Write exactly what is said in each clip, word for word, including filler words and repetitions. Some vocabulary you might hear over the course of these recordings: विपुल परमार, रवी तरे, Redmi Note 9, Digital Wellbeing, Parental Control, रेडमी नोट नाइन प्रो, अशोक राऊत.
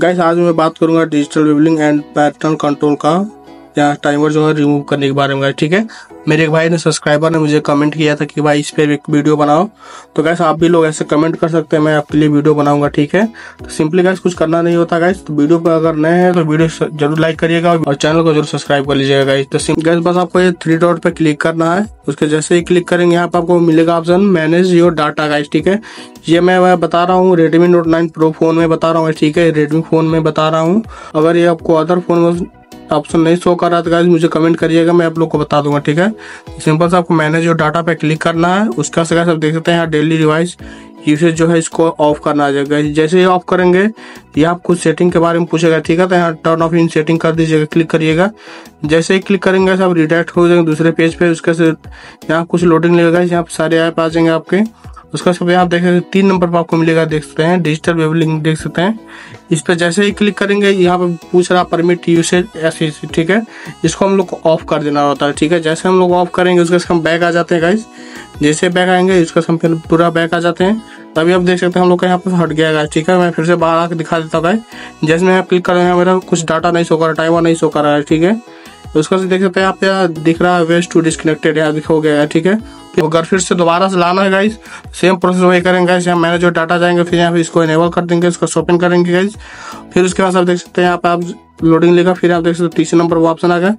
Guys आज मैं बात करूंगा digital wellbeing and pattern control का, यहाँ टाइमर जो है रिमूव करने के बारे में गाइस। ठीक है, मेरे एक भाई ने सब्सक्राइबर ने मुझे कमेंट किया था कि भाई इस पर एक वीडियो बनाओ, तो गाइस आप भी लोग ऐसे कमेंट कर सकते हैं, मैं आपके लिए वीडियो बनाऊंगा। ठीक है, तो सिंपली गाइस कुछ करना नहीं होता गाइस। तो वीडियो पर अगर नए हैं तो वीडियो जरूर लाइक करिएगा और चैनल को जरूर सब्सक्राइब कर लीजिएगा गाइस। तो सिंपली गाइस बस आपको ये थ्री डॉट पर क्लिक करना है, उसके जैसे ही क्लिक करेंगे यहाँ पर आपको मिलेगा option manage your data guys. ठीक है, ये मैं बता रहा हूँ रेडमी नोट नाइन प्रो phone में बता रहा हूँ। ठीक है, रेडमी फोन में बता रहा हूँ, अगर ये आपको अदर फोन ऑप्शन नहीं शो कर रहा था गाइस मुझे कमेंट करिएगा, मैं आप लोग को बता दूंगा। ठीक है, सिंपल सा आपको मैनेज और डाटा पे क्लिक करना है, उसका से गाइस आप देख सकते हैं यहाँ डेली डिवाइस यूसेज जो है इसको ऑफ करना है गाइस। जैसे ही ऑफ करेंगे ये आप कुछ सेटिंग के बारे में पूछेगा। ठीक है, तो यहाँ टर्न ऑफ इन सेटिंग कर दीजिएगा, क्लिक करिएगा। जैसे ही क्लिक करेंगे सब रिडायरेक्ट हो जाएंगे दूसरे पेज पे, उसके से यहाँ कुछ लोडिंग लगेगा, यहाँ सारे ऐप आ जाएंगे आपके। उसका सब यहाँ आप देख सकते हैं तीन नंबर पर आपको मिलेगा, देख सकते हैं डिजिटल वेबलिंग देख सकते हैं। इस पर जैसे ही क्लिक करेंगे यहाँ पर पूछ रहा परमिट यूसेज ऐसे। ठीक है, इसको हम लोग को ऑफ कर देना होता है। ठीक है, जैसे हम लोग ऑफ करेंगे उसके हम बैक आ जाते हैं गाइस। जैसे बैक आएंगे इसके हम फिर पूरा बैक आ जाते हैं, तभी आप देख सकते हैं हम लोग का यहाँ पर हट गया गाइस। ठीक है, मैं फिर से बाहर आकर दिखा देता हूँ गाइस। जैसे मैं क्लिक कर रहा हूँ मेरा कुछ डाटा नहीं शो कर रहा, टाइमर नहीं शो कर रहा है। ठीक है, उसका से देख सकते हैं यहाँ पे दिख रहा है वेस्ट टू डिस्कनेक्टेड, यहाँ दिख हो गया है। ठीक है, अगर फिर से दोबारा से लाना है गाइस सेम प्रोसेस वही करेंगे गाइस। यहाँ मैनेज और डाटा जाएंगे, फिर यहाँ पे इसको इनेबल कर देंगे, इसको ओपन करेंगे गाइस। फिर उसके बाद आप देख सकते हैं यहाँ पे आप लोडिंग लेगा, फिर आप देख सकते हो तीसरे नंबर वो ऑप्शन आ गया,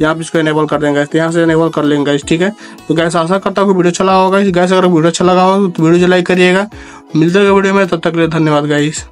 यहाँ पे इसको इनेबल कर देंगे, यहाँ से इनेबल कर लेंगे गाइस। ठीक है, तो गाइस आशा करता हूँ वीडियो अच्छा लगा होगा गाइस। अगर वीडियो अच्छा लगा हो तो वीडियो लाइक करिएगा, मिलते हैं वीडियो में, तब तक के लिए धन्यवाद गाइस।